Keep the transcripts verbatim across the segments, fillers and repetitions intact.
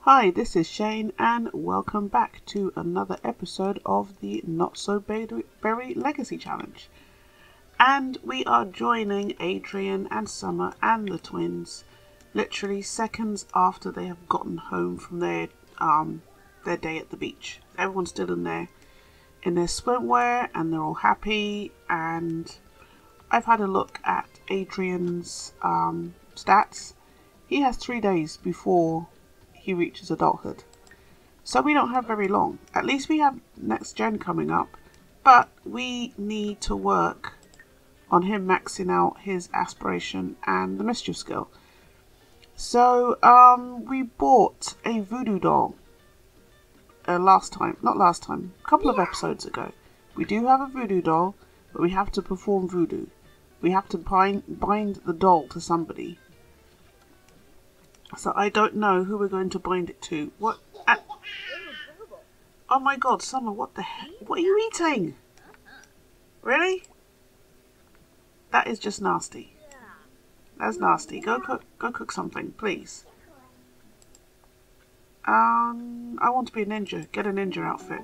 Hi, this is Shane and welcome back to another episode of the Not So Berry Legacy Challenge. And we are joining Adrian and Summer and the twins literally seconds after they have gotten home from their um their day at the beach. Everyone's still in their in their swimwear and they're all happy, and I've had a look at Adrian's um stats. He has three days before he reaches adulthood, so we don't have very long. At least we have next gen coming up, but we need to work on him maxing out his aspiration and the mischief skill. So um we bought a voodoo doll uh, last time not last time a couple of episodes ago. We do have a voodoo doll, but we have to perform voodoo. We have to bind bind the doll to somebody. So I don't know who we're going to bind it to. What? At... Oh my god, Summer, what the heck? What are you eating? Really? That is just nasty. That's nasty. Go cook, go cook something, please. Um, I want to be a ninja. Get a ninja outfit.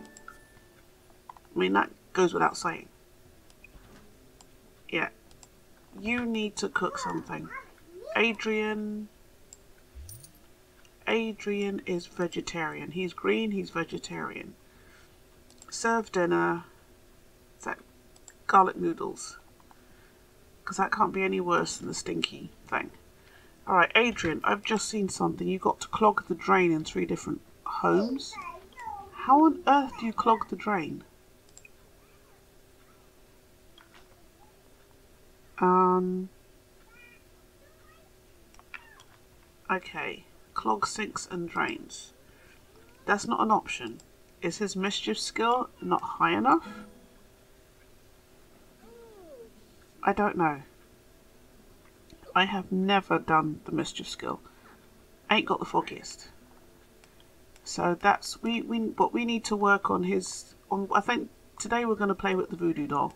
I mean, that goes without saying. Yeah. You need to cook something. Adrian... Adrian is vegetarian. He's green, he's vegetarian. Serve dinner. Is that garlic noodles? Because that can't be any worse than the stinky thing. Alright, Adrian, I've just seen something. You got to clog the drain in three different homes. How on earth do you clog the drain? Um. Okay. Clog sinks and drains. That's not an option. Is his mischief skill not high enough? I don't know. I have never done the mischief skill. Ain't got the foggiest. So that's we we what we need to work on his on. I think today we're going to play with the voodoo doll.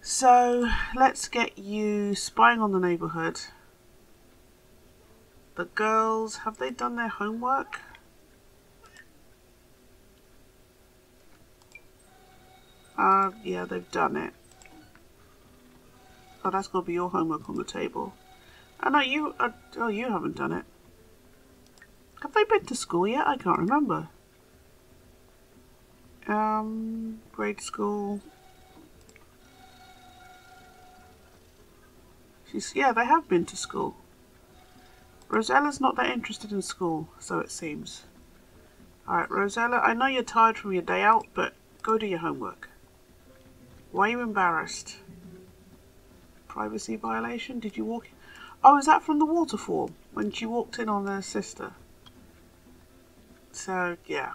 So let's get you spying on the neighborhood. The girls, have they done their homework? Uh, yeah, they've done it. Oh, that's gotta be your homework on the table. Oh no, you, uh, oh, you haven't done it. Have they been to school yet? I can't remember. Um, grade school. She's, yeah, they have been to school. Rosella's not that interested in school, so it seems. Alright, Rosella, I know you're tired from your day out, but go do your homework. Why are you embarrassed? Privacy violation? Did you walk in? Oh, is that from the waterfall? When she walked in on her sister. So, yeah.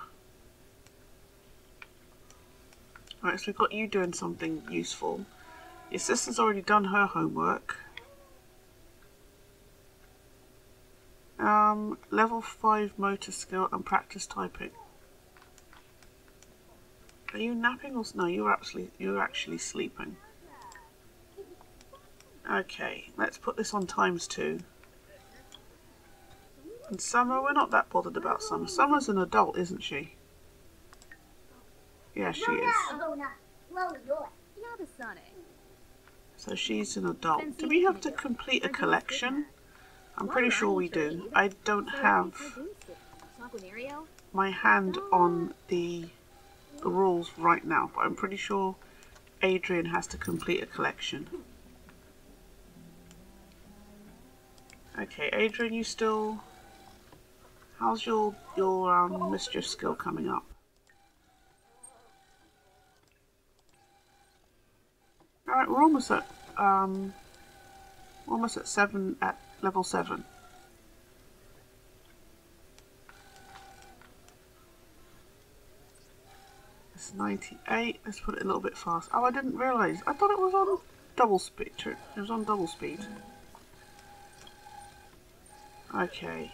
Alright, so we've got you doing something useful. Your sister's already done her homework. Um, level five motor skill and practice typing. Are you napping or no? You're actually you're actually sleeping. Okay, let's put this on times two. And Summer, we're not that bothered about Summer. Summer's an adult, isn't she? Yeah, she is. So she's an adult. Do we have to complete a collection? I'm pretty sure we do. I don't have my hand on the, the rules right now, but I'm pretty sure Adrian has to complete a collection. Okay, Adrian, you still... How's your, your um, mischief skill coming up? Alright, we're almost at, um, almost at seven at... level seven. It's ninety-eight. Let's put it a little bit fast. Oh, I didn't realise. I thought it was on double speed. It was on double speed. Okay.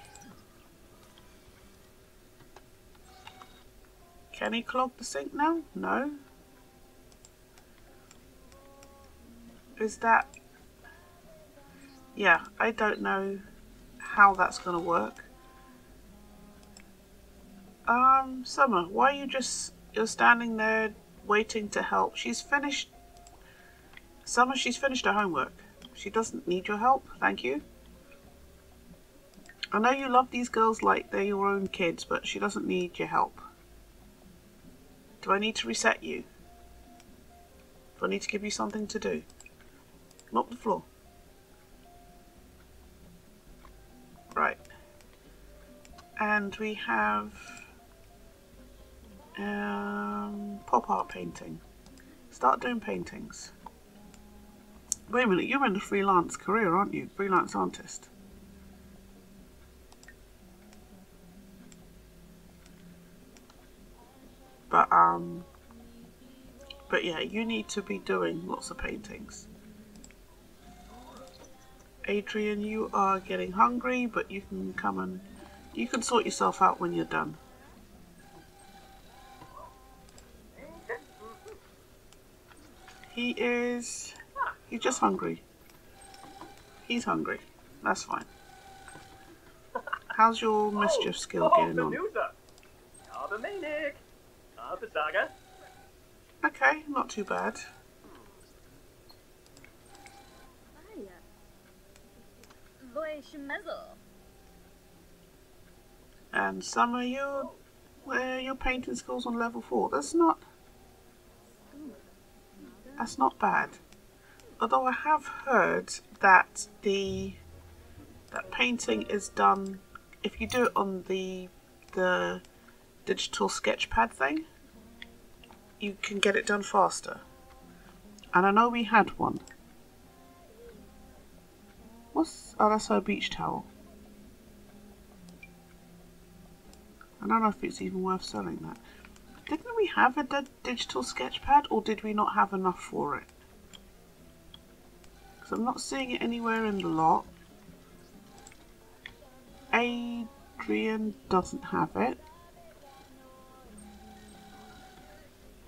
Can he clog the sink now? No. is that... yeah, I don't know how that's going to work. Um, Summer, why are you just... you're standing there waiting to help? She's finished... Summer, she's finished her homework. She doesn't need your help, thank you. I know you love these girls like they're your own kids, but she doesn't need your help. Do I need to reset you? Do I need to give you something to do? Mop the floor. Right. And we have um, pop art painting. Start doing paintings. Wait a minute, you're in a freelance career, aren't you? Freelance artist. But, um, but yeah, you need to be doing lots of paintings. Adrian, you are getting hungry, but you can come and, you can sort yourself out when you're done. He is, he's just hungry. He's hungry, that's fine. How's your mischief skill getting on? Okay, not too bad. And some of you, where your painting skills on level four. That's not, that's not bad. Although I have heard that the that painting is done if you do it on the the digital sketchpad thing. You can get it done faster. And I know we had one. What's... oh, that's her beach towel. I don't know if it's even worth selling that. Didn't we have a di digital sketchpad, or did we not have enough for it? Because I'm not seeing it anywhere in the lot. Adrian doesn't have it.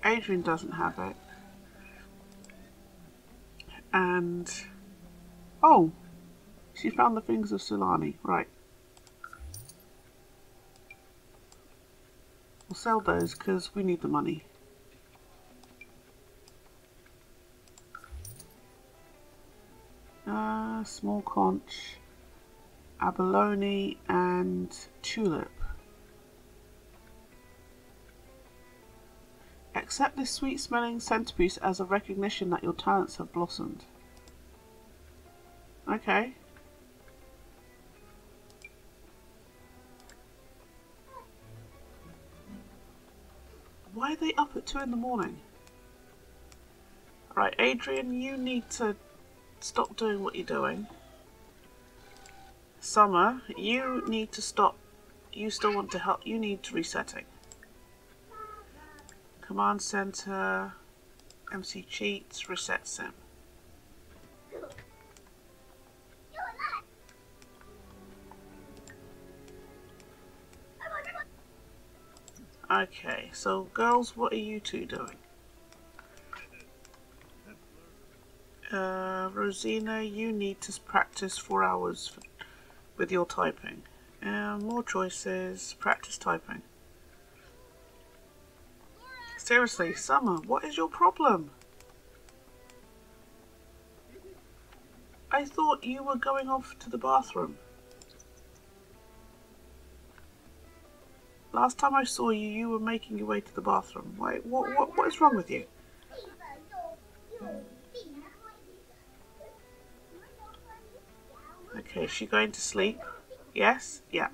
Adrian doesn't have it. And... oh! She found the fingers of Sulani. Right. We'll sell those because we need the money. Uh, small conch, abalone and tulip. Accept this sweet-smelling centerpiece as a recognition that your talents have blossomed. Okay. Why are they up at two in the morning? Right, Adrian, you need to stop doing what you're doing. Summer, you need to stop. You still want to help. You need resetting. Command Center, M C Cheats, Reset Sim. Okay, so girls, what are you two doing? Uh, Rosina, you need to practice four hours for, with your typing. Uh, more choices, practice typing. Seriously, Summer, what is your problem? I thought you were going off to the bathroom. Last time I saw you, you were making your way to the bathroom. Wait, what, what, what is wrong with you? Okay, is she going to sleep? Yes? Yeah.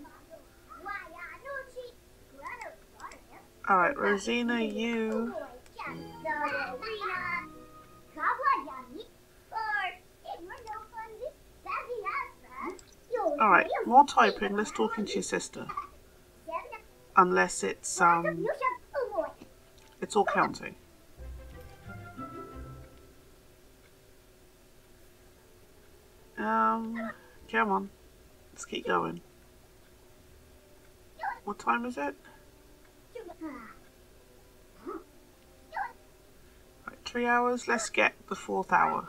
Alright, Rosina, you... alright, more typing, let's talk into your sister. Unless it's, um... it's all counting. Um, come on. Let's keep going. What time is it? Right, three hours, let's get the fourth hour.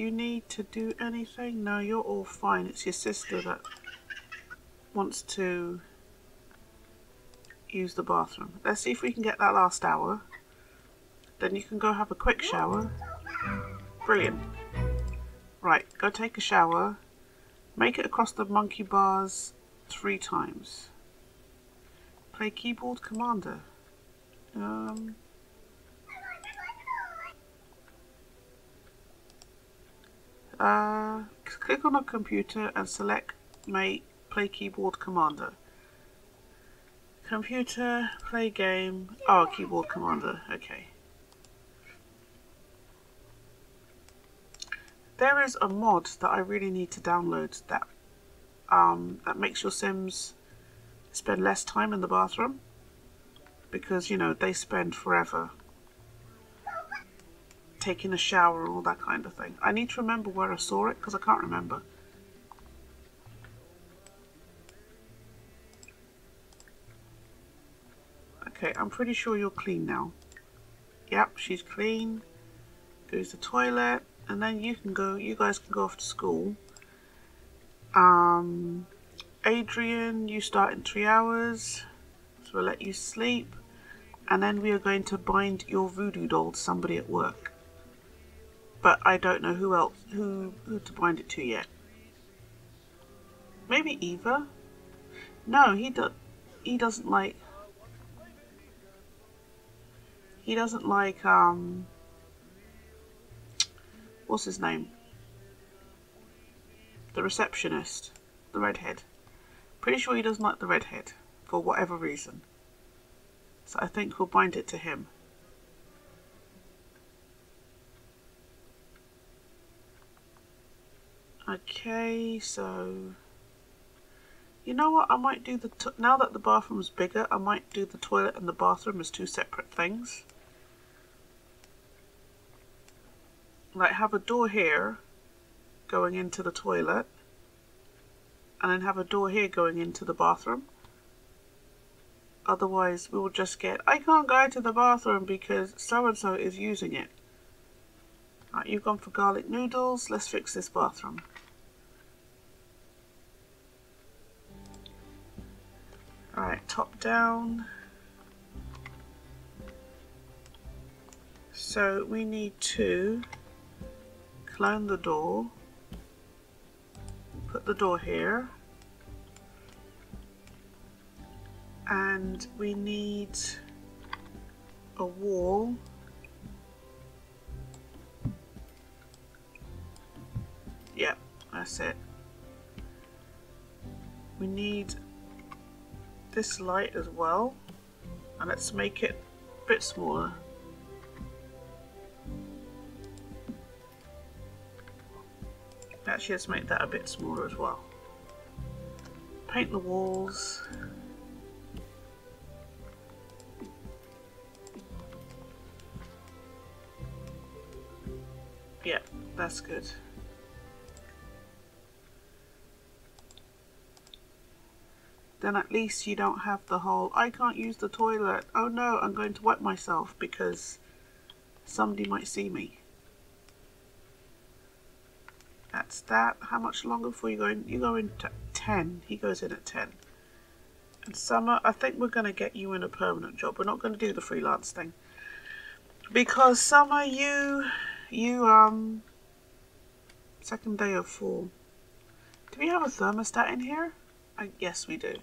you need to do anything? No, you're all fine. It's your sister that wants to use the bathroom. Let's see if we can get that last hour. Then you can go have a quick shower. Brilliant. Right, go take a shower. Make it across the monkey bars three times. Play keyboard commander. Um... Uh, click on a computer and select make, play keyboard commander. Computer, play game, oh, keyboard commander, okay. There is a mod that I really need to download that, um, that makes your Sims spend less time in the bathroom because, you know, they spend forever taking a shower and all that kind of thing. I need to remember where I saw it because I can't remember. Okay, I'm pretty sure you're clean now. Yep, she's clean. Goes to the toilet, and then you can go, you guys can go off to school. Um, Adrian, you start in three hours, so we'll let you sleep. And then we are going to bind your voodoo doll to somebody at work. But I don't know who else, who, who to bind it to yet. Maybe Eva? No, he do, he doesn't like, he doesn't like, um, what's his name? The receptionist, the redhead. Pretty sure he doesn't like the redhead, for whatever reason. So I think we'll bind it to him. Okay, so, you know what, I might do the, to now that the bathroom's bigger, I might do the toilet and the bathroom as two separate things. Like, have a door here going into the toilet, and then have a door here going into the bathroom. Otherwise, we'll just get, I can't go to the bathroom because so-and-so is using it. Right, you've gone for garlic noodles. Let's fix this bathroom. Alright, top down. So we need to clone the door. Put the door here. And we need a wall. Yep, that's it. We need this light as well, and let's make it a bit smaller. Actually, let's make that a bit smaller as well. Paint the walls. Yep, that's good. Then at least you don't have the whole, I can't use the toilet, oh no, I'm going to wipe myself because somebody might see me. That's that. How much longer before you go in? You go in at ten. He goes in at ten. And Summer, I think we're going to get you in a permanent job. We're not going to do the freelance thing. Because Summer, you, you, um, second day of fall. Do we have a thermostat in here? I, yes, we do.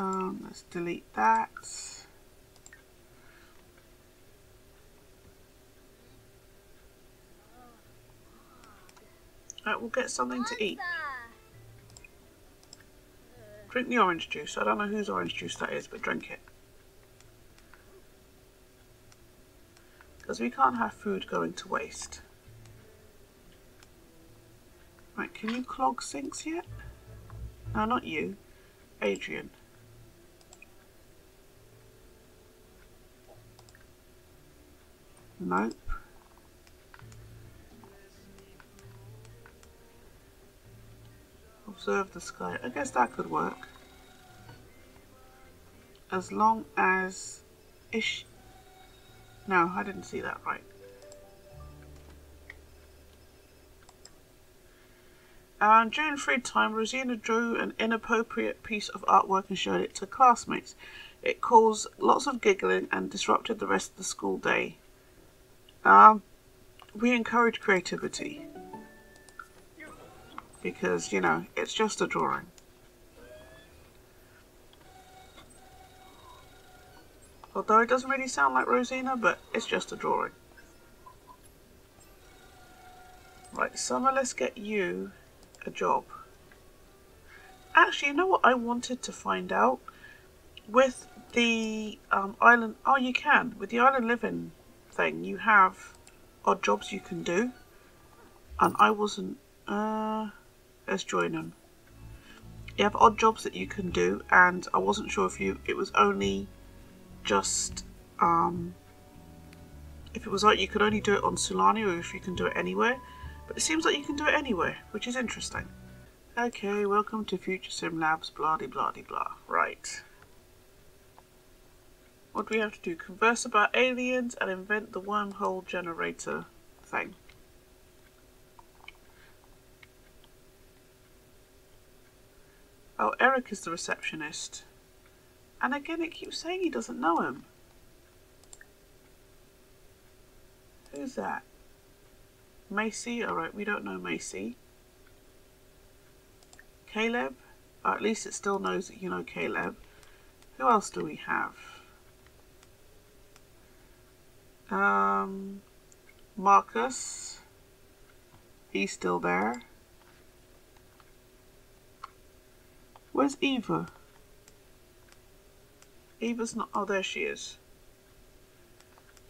Um, let's delete that. Alright, we'll get something to eat. Drink the orange juice. I don't know whose orange juice that is, but drink it. Because we can't have food going to waste. Right, can you clog sinks yet? No, not you. Adrian. Nope. Observe the sky. I guess that could work. as long as ish. No, I didn't see that right. Um, during free time, Rosina drew an inappropriate piece of artwork and showed it to classmates. It caused lots of giggling and disrupted the rest of the school day. Um, we encourage creativity because, you know, it's just a drawing. Although it doesn't really sound like Rosina, but it's just a drawing. Right, Summer, let's get you a job. Actually, you know what I wanted to find out with the um, island. Oh, you can with the Island Living thing. You have odd jobs you can do, and I wasn't. Uh, let's join them. You have odd jobs that you can do, and I wasn't sure if you. It was only just um, if it was like you could only do it on Sulani, or if you can do it anywhere. But it seems like you can do it anywhere, which is interesting. Okay, welcome to Future Sim Labs, blah de blah de blah. Right. What do we have to do? Converse about aliens and invent the wormhole generator thing. Oh, Eric is the receptionist. And again, it keeps saying he doesn't know him. Who's that? Macy, alright, we don't know Macy. Caleb, or at least it still knows that you know Caleb. Who else do we have? Um, Marcus, he's still there. Where's Eva? Eva's not, oh there she is.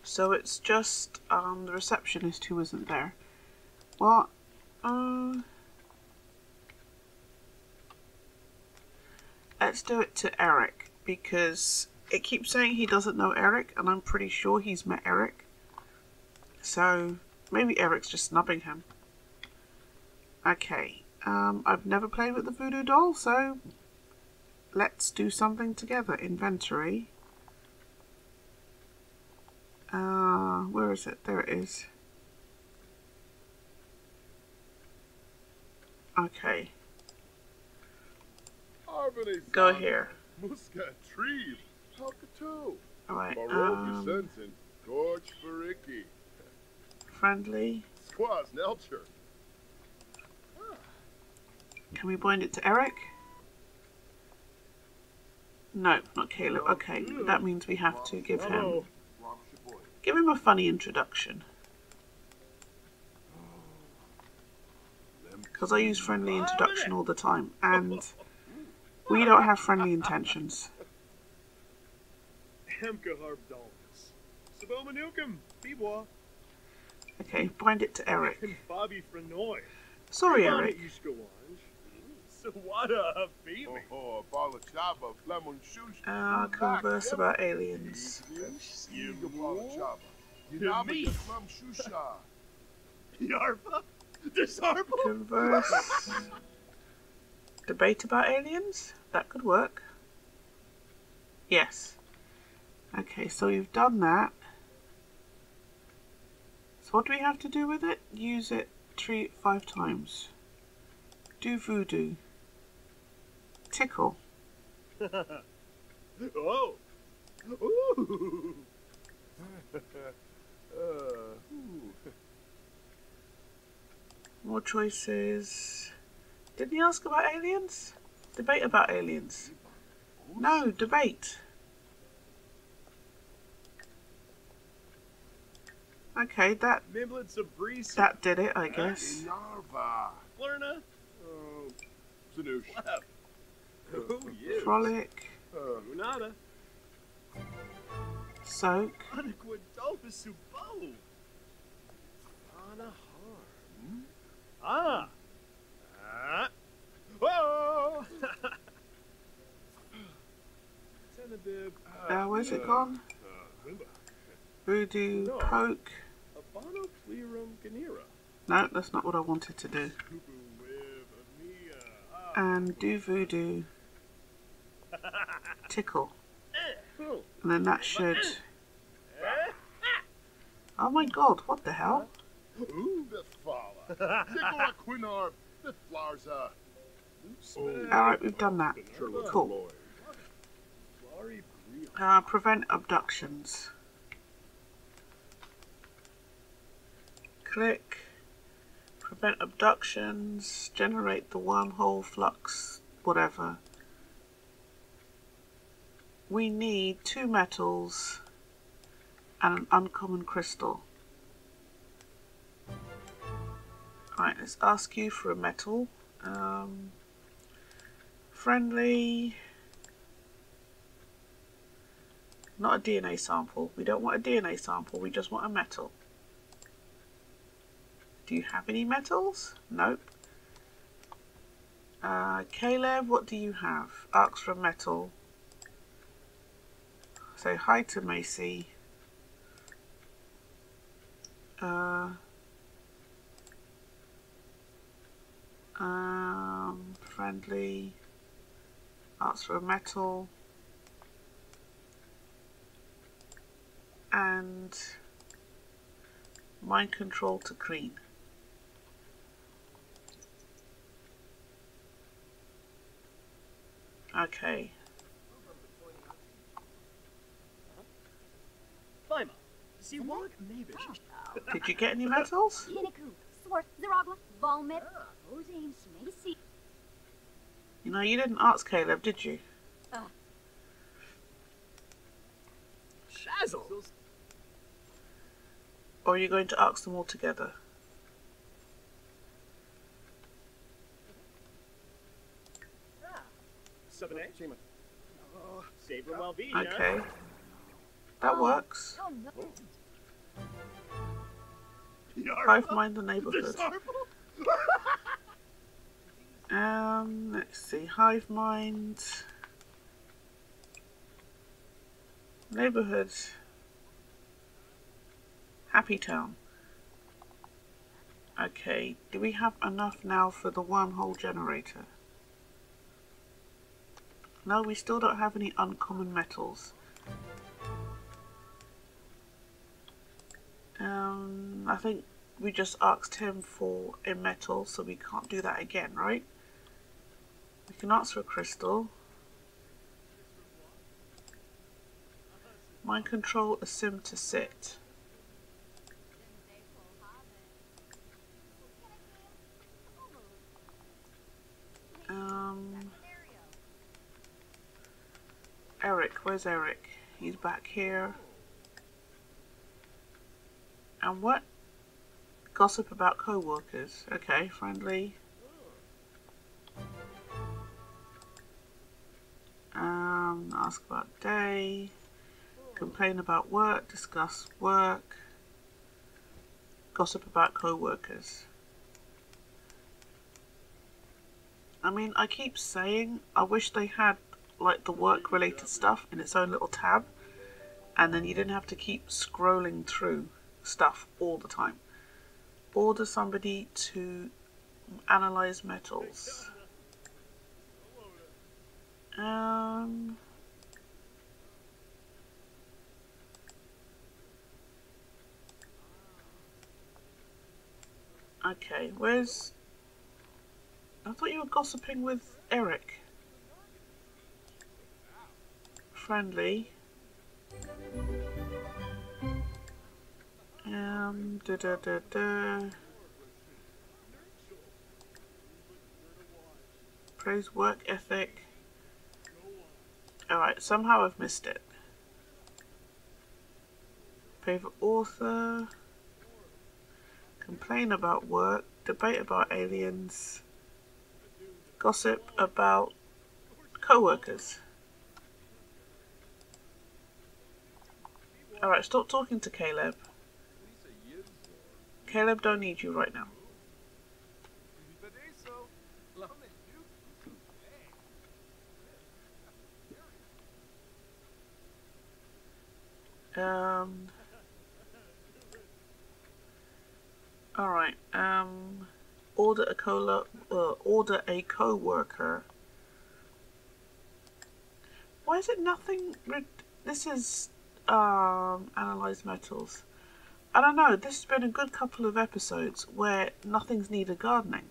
So it's just um, the receptionist who isn't there. Well, uh, let's do it to Eric, because it keeps saying he doesn't know Eric, and I'm pretty sure he's met Eric. So maybe Eric's just snubbing him. Okay, um, I've never played with the voodoo doll, so let's do something together. Inventory. Uh, where is it? There it is. Okay. Go here. Alright, um, friendly. Can we bind it to Eric? No, not Caleb. Okay, that means we have to give him... Give him a funny introduction. Because I use friendly introduction all the time, and we don't have friendly intentions. Okay, bind it to Eric. Sorry, Eric. Uh, converse about aliens. Converse. Debate about aliens? That could work. Yes. Okay, so we've done that. So what do we have to do with it? Use it three, five times. Do voodoo. Tickle. Oh. Ooh. uh, ooh. More choices. Didn't he ask about aliens? Debate about aliens. No, debate. Okay, that that did it, I guess. Oh, yes. Frolic. Uh, Soak. Ah. Ah. Whoa. Now where's it gone? Voodoo no. Poke. No, that's not what I wanted to do. And do voodoo. Tickle. And then that should... Oh my god, what the hell? Alright, we've done that. Cool. Uh, prevent abductions. Click. Prevent abductions. Generate the wormhole flux. Whatever. We need two metals and an uncommon crystal. Alright, let's ask you for a metal. Um, friendly. Not a D N A sample. We don't want a D N A sample. We just want a metal. Do you have any metals? Nope. Uh, Caleb, what do you have? Ask for a metal. Say hi to Macy. Uh, um, friendly. Ask for a metal. And mind control to clean. Okay. Did you get any metals? You know, you didn't ask Caleb, did you? Shazzle. Or are you going to ask them all together? Okay. That works. Five mind the neighborhood. Um, let's see, hive mind, neighborhood, happy town. Okay, do we have enough now for the wormhole generator? No, we still don't have any uncommon metals. Um, I think we just asked him for a metal, so we can't do that again, right? We can ask for a crystal. Mind control a sim to sit. Um, Eric, where's Eric? He's back here. And what? Gossip about co-workers. Okay, friendly. Um, ask about day. Complain about work. Discuss work. Gossip about co-workers. I mean, I keep saying I wish they had like the work-related stuff in its own little tab, and then you didn't have to keep scrolling through stuff all the time. Order somebody to analyze metals. Um, okay, where's... I thought you were gossiping with Eric. Friendly. Um, da da da da. Praise work ethic. Alright, somehow I've missed it. Favorite author. Complain about work. Debate about aliens. Gossip about co-workers. Alright, stop talking to Caleb. Caleb, don't need you right now. Um. All right. Um. Order a cola. Uh, order a co-worker. Why is it nothing? This is um, Analyze Metals. I don't know, this has been a good couple of episodes where nothing's needed gardening.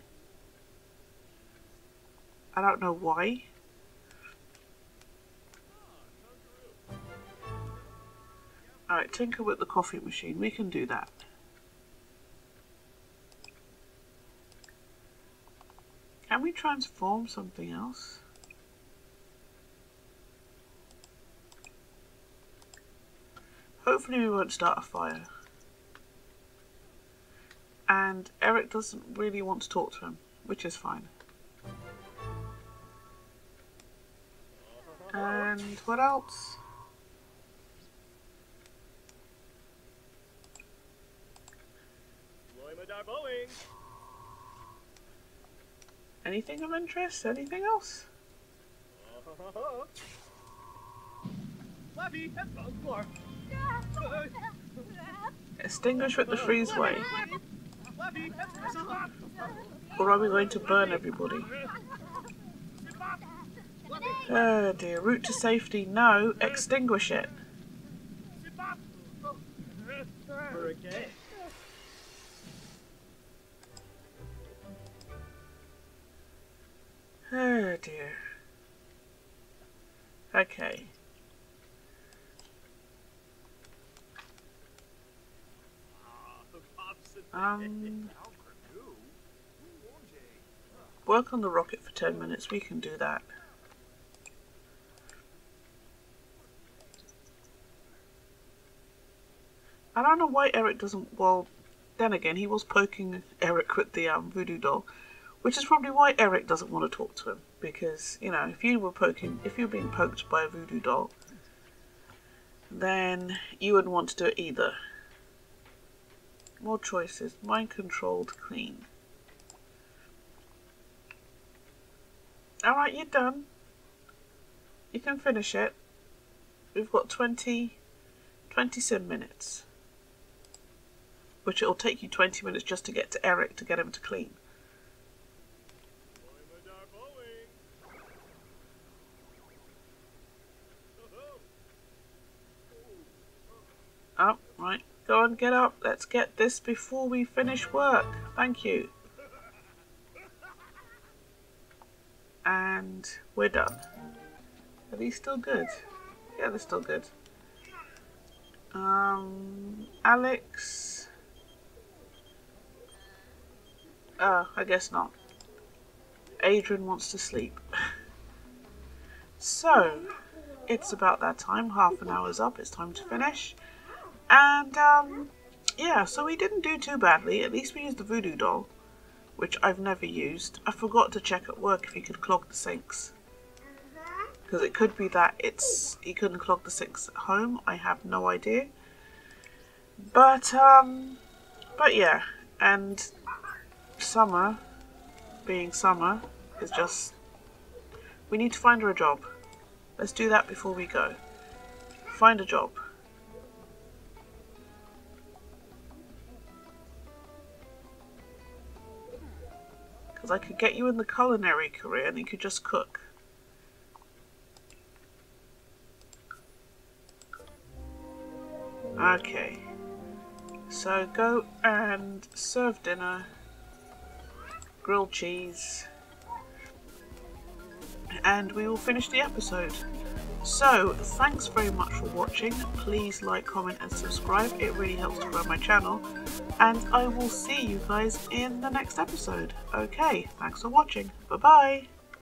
I don't know why. Alright, tinker with the coffee machine. We can do that. Can we transform something else? Hopefully we won't start a fire. And Eric doesn't really want to talk to him, which is fine. And what else? Anything of interest? Anything else? Extinguish with the freeze way. Or are we going to burn everybody? Oh dear. Route to safety? No. Extinguish it. Oh dear. Okay. Um, work on the rocket for ten minutes. We can do that. I don't know why Eric doesn't. Well, then again, he was poking Eric with the um, voodoo doll, which is probably why Eric doesn't want to talk to him. Because you know, if you were poking, if you're being poked by a voodoo doll, then you wouldn't want to do it either. More choices. Mind controlled clean. Alright, you're done. You can finish it. We've got twenty, twenty sim minutes. Which it'll take you twenty minutes just to get to Eric to get him to clean. Oh, right. Go on, get up. Let's get this before we finish work. Thank you. And we're done. Are these still good? Yeah, they're still good. Um, Alex? Oh, I guess not. Adrian wants to sleep. So, it's about that time. Half an hour's up. It's time to finish. And, um, yeah, so we didn't do too badly. At least we used the voodoo doll, which I've never used. I forgot to check at work if he could clog the sinks. Because it could be that it's he couldn't clog the sinks at home. I have no idea. But, um, but yeah. And summer, being summer, is just... We need to find her a job. Let's do that before we go. Find a job. I could get you in the culinary career and you could just cook. Okay, so go and serve dinner, grilled cheese, and we will finish the episode. So thanks very much for watching. Please like, comment and subscribe. It really helps to grow my channel, and I will see you guys in the next episode. Okay, thanks for watching. Bye bye.